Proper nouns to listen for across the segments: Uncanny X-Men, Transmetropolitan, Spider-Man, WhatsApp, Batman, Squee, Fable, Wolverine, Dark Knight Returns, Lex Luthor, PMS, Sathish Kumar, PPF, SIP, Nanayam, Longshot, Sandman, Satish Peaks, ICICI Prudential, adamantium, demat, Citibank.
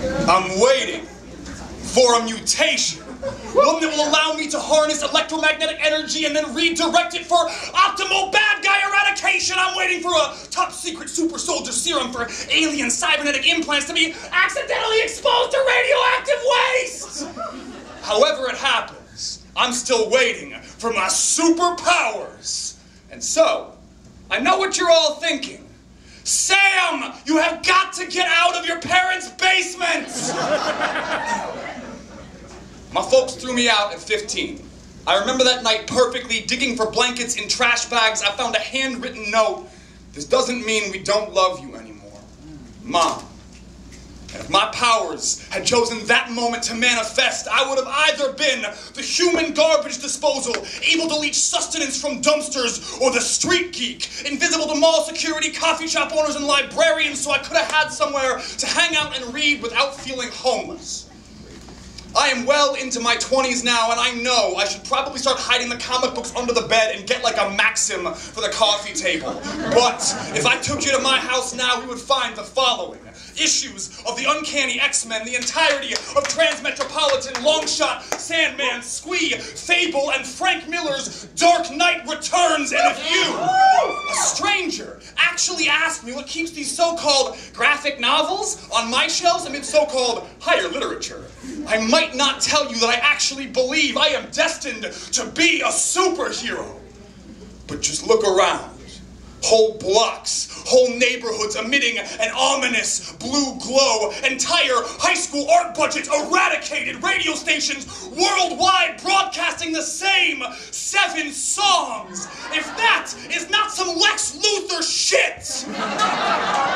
I'm waiting for a mutation. One that will allow me to harness electromagnetic energy and then redirect it for optimal bad guy eradication. I'm waiting for a top secret super soldier serum for alien cybernetic implants to be accidentally exposed to radioactive waste. However it happens, I'm still waiting for my superpowers. And so, I know what you're all thinking. Sam, you have got to get out of your parents' basements. My folks threw me out at 15. I remember that night perfectly, digging for blankets in trash bags. I found a handwritten note. This doesn't mean we don't love you anymore. Mom. And if my powers had chosen that moment to manifest, I would have either been the human garbage disposal, able to leech sustenance from dumpsters, or the street geek, invisible to mall security, coffee shop owners, and librarians, so I could have had somewhere to hang out and read without feeling homeless. I am well into my 20s now, and I know I should probably start hiding the comic books under the bed and get like a Maxim for the coffee table. But if I took you to my house now, we would find the following. Issues of the Uncanny X-Men, the entirety of Transmetropolitan, Longshot, Sandman, Squee, Fable, and Frank Miller's Dark Knight Returns. And if you, a stranger, actually asked me what keeps these so-called graphic novels on my shelves amid so-called higher literature, I might not tell you that I actually believe I am destined to be a superhero. But just look around. Whole blocks, whole neighborhoods emitting an ominous blue glow, entire high school art budgets eradicated, radio stations worldwide broadcasting the same 7 songs. If that is not some Lex Luthor shit,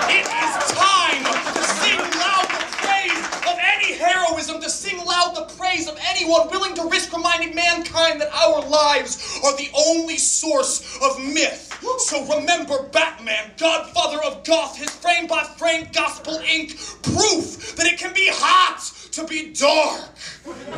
it is time to sing loud the praise of any heroism, to sing loud the praise of anyone willing to risk reminding mankind that our lives are the only source of myth. So remember Batman, godfather of goth, his frame-by-frame Gospel Inc. proof that it can be hot to be dark.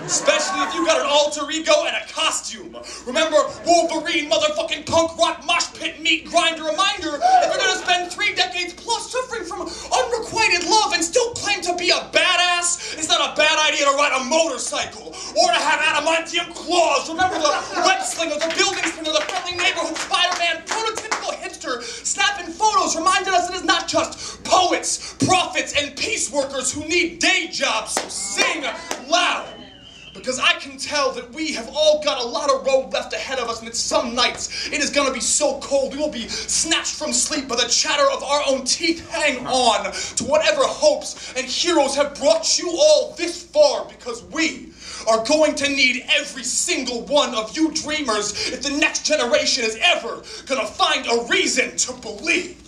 Especially if you got an alter ego and a costume. Remember Wolverine, motherfucking punk rock, mosh pit, meat grinder. Reminder, if you're gonna spend 3 decades plus suffering from unrequited love and still claim to be a badass, it's not a bad idea to ride a motorcycle or to have adamantium claws. Remember the web-slinger, the building slinger, the friendly neighborhood Spider-Man, prototypical hipster, snapping photos reminded us it is not just poets, prophets, and peace workers who need day jobs. So sing loud, because I can tell that we have all got a lot of road left ahead of us, and some nights it is going to be so cold we will be snatched from sleep by the chatter of our own teeth. Hang on to whatever hopes and heroes have brought you all this far, because we are going to need every single one of you dreamers if the next generation is ever going to find a reason to believe.